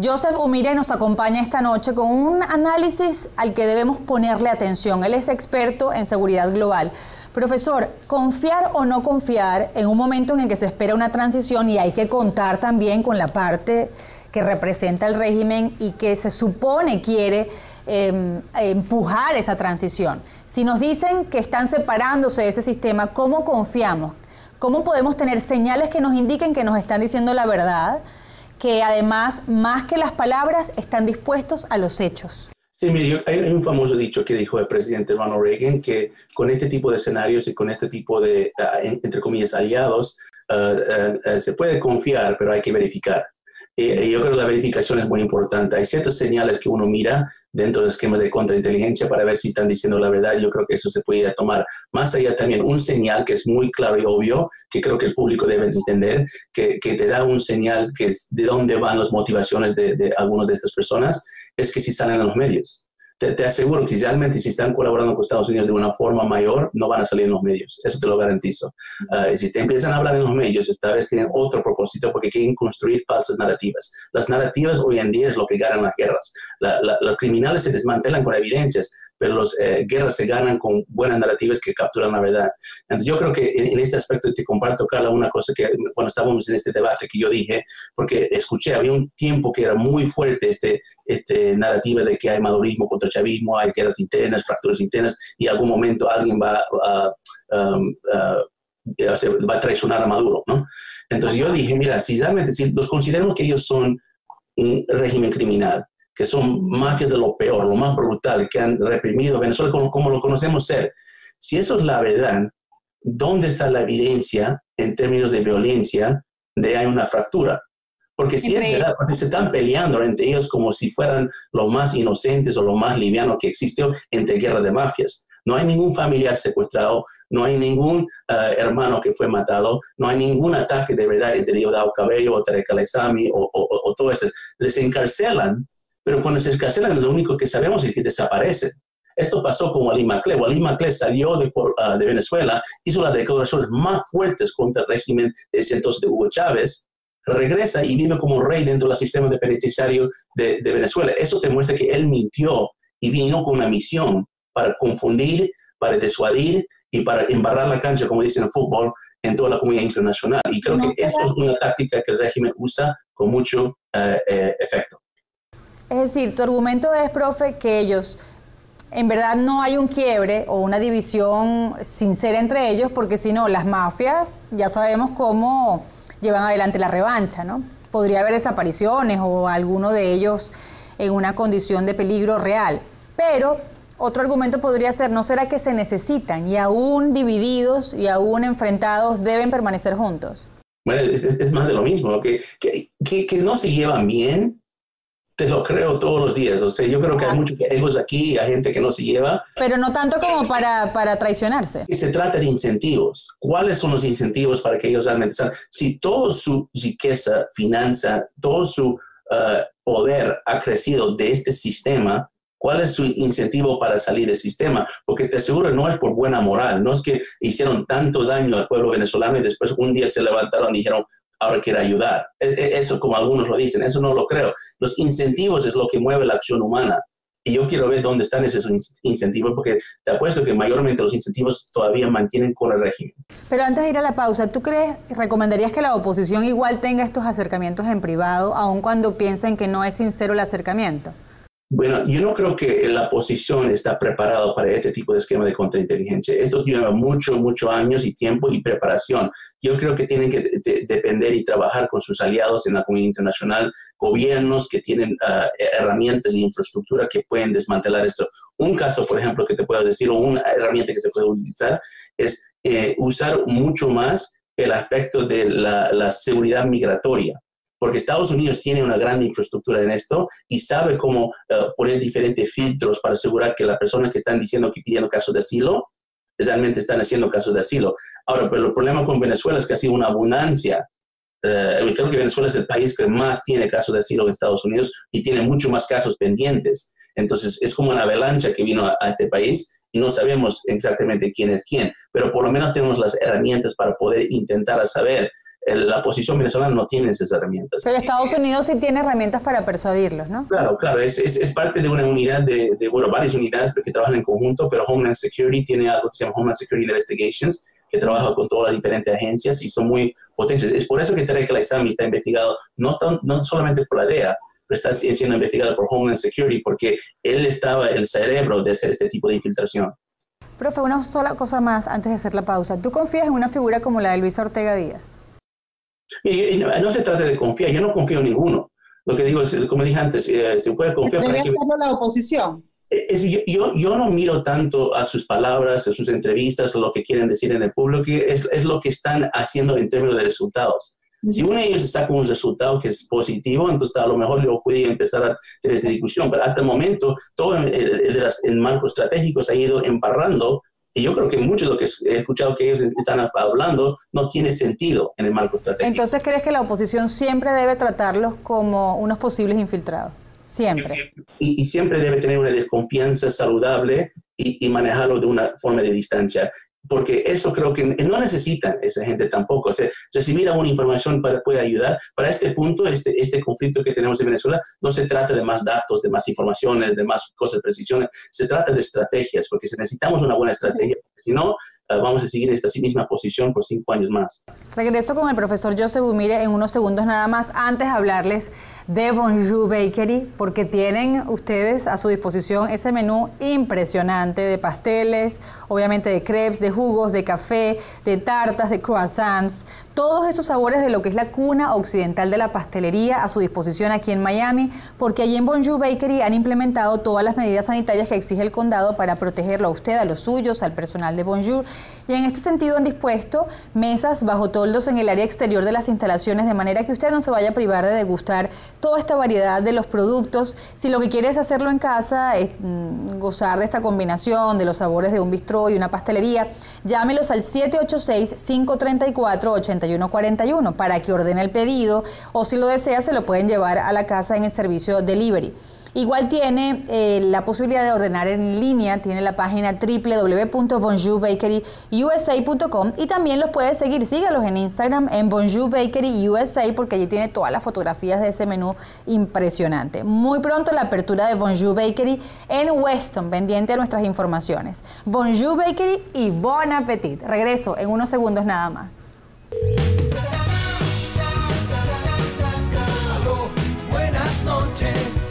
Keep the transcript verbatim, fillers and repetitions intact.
Joseph Humire nos acompaña esta noche con un análisis al que debemos ponerle atención. Él es experto en seguridad global. Profesor, ¿confiar o no confiar en un momento en el que se espera una transición y hay que contar también con la parte que representa el régimen y que se supone quiere eh, empujar esa transición? Si nos dicen que están separándose de ese sistema, ¿cómo confiamos? ¿Cómo podemos tener señales que nos indiquen que nos están diciendo la verdad? Que además, más que las palabras, están dispuestos a los hechos. Sí, mire, hay un famoso dicho que dijo el presidente Ronald Reagan, que con este tipo de escenarios y con este tipo de, uh, entre comillas, aliados, uh, uh, uh, se puede confiar, pero hay que verificar. Y yo creo que la verificación es muy importante. Hay ciertas señales que uno mira dentro del esquema de contrainteligencia para ver si están diciendo la verdad. Yo creo que eso se puede tomar. Más allá también, un señal que es muy claro y obvio, que creo que el público debe entender, que, que te da un señal que es de dónde van las motivaciones de, de algunas de estas personas, es que si salen a los medios. Te, te aseguro que realmente si están colaborando con Estados Unidos de una forma mayor, no van a salir en los medios. Eso te lo garantizo. Uh, si te empiezan a hablar en los medios, esta vez tienen otro propósito porque quieren construir falsas narrativas. Las narrativas hoy en día es lo que ganan las guerras. La, la, los criminales se desmantelan con evidencias, pero las eh, guerras se ganan con buenas narrativas que capturan la verdad. Entonces yo creo que en, en este aspecto te comparto, Carla, una cosa que cuando estábamos en este debate que yo dije, porque escuché, había un tiempo que era muy fuerte este, este narrativa de que hay madurismo contra chavismo, hay guerras internas, fracturas internas, y en algún momento alguien va a... Uh, um, uh, va a traicionar a Maduro, ¿no? Entonces yo dije, mira, si realmente si los consideramos que ellos son un régimen criminal, que son mafias de lo peor, lo más brutal, que han reprimido Venezuela como, como lo conocemos ser. Si eso es la verdad, ¿dónde está la evidencia en términos de violencia de hay una fractura? Porque si es verdad, porque se están peleando entre ellos como si fueran los más inocentes o los más livianos que existió entre guerra de mafias. No hay ningún familiar secuestrado, no hay ningún uh, hermano que fue matado, no hay ningún ataque de verdad entre Diosdado Cabello o Tarek Al Aissami o, o, o, o todo eso. Les encarcelan. Pero cuando se encarcelan, lo único que sabemos es que desaparecen. Esto pasó con Alí Maclé. Alí Maclé salió de, uh, de Venezuela, hizo las declaraciones más fuertes contra el régimen de ese entonces de Hugo Chávez, regresa y vive como rey dentro del sistema de penitenciario de, de Venezuela. Eso te muestra que él mintió y vino con una misión para confundir, para disuadir y para embarrar la cancha, como dicen en fútbol, en toda la comunidad internacional. Y creo que eso es una táctica que el régimen usa con mucho uh, eh, efecto. Es decir, tu argumento es, profe, que ellos, en verdad no hay un quiebre o una división sincera entre ellos, porque si no, las mafias ya sabemos cómo llevan adelante la revancha, ¿no? Podría haber desapariciones o alguno de ellos en una condición de peligro real. Pero otro argumento podría ser, ¿no será que se necesitan y aún divididos y aún enfrentados deben permanecer juntos? Bueno, es, es más de lo mismo, que, que, que, que no se llevan bien. Te lo creo todos los días. O sea, yo creo que hay muchos egos aquí, hay gente que no se lleva. Pero no tanto como para, para traicionarse. Y se trata de incentivos. ¿Cuáles son los incentivos para que ellos realmente sean? Si toda su riqueza, finanza, todo su uh, poder ha crecido de este sistema, ¿cuál es su incentivo para salir del sistema? Porque te aseguro, no es por buena moral. No es que hicieron tanto daño al pueblo venezolano y después un día se levantaron y dijeron, ahora quiere ayudar. Eso, como algunos lo dicen, eso no lo creo. Los incentivos es lo que mueve la acción humana. Y yo quiero ver dónde están esos incentivos, porque te apuesto que mayormente los incentivos todavía mantienen con el régimen. Pero antes de ir a la pausa, ¿tú crees, recomendarías que la oposición igual tenga estos acercamientos en privado, aun cuando piensen que no es sincero el acercamiento? Bueno, yo no creo que la oposición está preparada para este tipo de esquema de contrainteligencia. Esto lleva mucho, mucho años y tiempo y preparación. Yo creo que tienen que de de depender y trabajar con sus aliados en la comunidad internacional, gobiernos que tienen uh, herramientas e infraestructura que pueden desmantelar esto. Un caso, por ejemplo, que te puedo decir, o una herramienta que se puede utilizar, es eh, usar mucho más el aspecto de la, la seguridad migratoria. Porque Estados Unidos tiene una gran infraestructura en esto y sabe cómo uh, poner diferentes filtros para asegurar que las personas que están diciendo que pidiendo casos de asilo, realmente están haciendo casos de asilo. Ahora, pero el problema con Venezuela es que ha sido una abundancia. Uh, creo que Venezuela es el país que más tiene casos de asilo en Estados Unidos y tiene mucho más casos pendientes. Entonces, es como una avalancha que vino a, a este país y no sabemos exactamente quién es quién. Pero por lo menos tenemos las herramientas para poder intentar saber la posición venezolana no tiene esas herramientas. Pero Estados Unidos sí tiene herramientas para persuadirlos, ¿no? Claro, claro, es, es, es parte de una unidad, de, de bueno, varias unidades que trabajan en conjunto, pero Homeland Security tiene algo que se llama Homeland Security Investigations, que trabaja con todas las diferentes agencias y son muy potentes. Es por eso que Tarek Al Aissami está investigado, no, tan, no solamente por la D E A, pero está siendo investigado por Homeland Security, porque él estaba el cerebro de hacer este tipo de infiltración. Profe, una sola cosa más antes de hacer la pausa. ¿Tú confías en una figura como la de Luisa Ortega Díaz? Y no, no se trata de confiar, yo no confío en ninguno. Lo que digo es, como dije antes, eh, se puede confiar... ¿Pero debe hacerlo la oposición? Es, es, yo, yo no miro tanto a sus palabras, a sus entrevistas, a lo que quieren decir en el público, es, es lo que están haciendo en términos de resultados. Uh-huh. Si uno de ellos está con un resultado que es positivo, entonces a lo mejor yo podría empezar a tener esa discusión, pero hasta el momento todo el, el, el, el marco estratégico se ha ido embarrando. Y yo creo que mucho de lo que he escuchado que ellos están hablando no tiene sentido en el marco estratégico. Entonces, ¿crees que la oposición siempre debe tratarlos como unos posibles infiltrados? Siempre. Y, y siempre debe tener una desconfianza saludable y, y manejarlo de una forma de distancia. Porque eso creo que no necesitan esa gente tampoco. O sea, recibir alguna información para, puede ayudar. Para este punto, este, este conflicto que tenemos en Venezuela, no se trata de más datos, de más informaciones, de más cosas, precisiones. Se trata de estrategias, porque necesitamos una buena estrategia. Si no, vamos a seguir en esta misma posición por cinco años más. Regreso con el profesor Joseph Humire en unos segundos nada más. Antes de hablarles de Bonjour Bakery, porque tienen ustedes a su disposición ese menú impresionante de pasteles, obviamente de crepes, de jugos, de café, de tartas, de croissants, todos esos sabores de lo que es la cuna occidental de la pastelería a su disposición aquí en Miami, porque allí en Bonjour Bakery han implementado todas las medidas sanitarias que exige el condado para protegerlo a usted, a los suyos, al personal de Bonjour, y en este sentido han dispuesto mesas bajo toldos en el área exterior de las instalaciones, de manera que usted no se vaya a privar de degustar toda esta variedad de los productos. Si lo que quiere es hacerlo en casa, es gozar de esta combinación de los sabores de un bistró y una pastelería, llámelos al siete ocho seis, cinco tres cuatro, ocho uno cuatro uno para que ordene el pedido, o si lo desea se lo pueden llevar a la casa en el servicio delivery. Igual tiene eh, la posibilidad de ordenar en línea, tiene la página w w w punto bonjour bakery u s a punto com y también los puede seguir, sígalos en Instagram en Bonjour Bakery U S A, porque allí tiene todas las fotografías de ese menú impresionante. Muy pronto la apertura de Bonjour Bakery en Weston, pendiente de nuestras informaciones. Bonjour Bakery y bon appetit. Regreso en unos segundos nada más. Aló, buenas noches.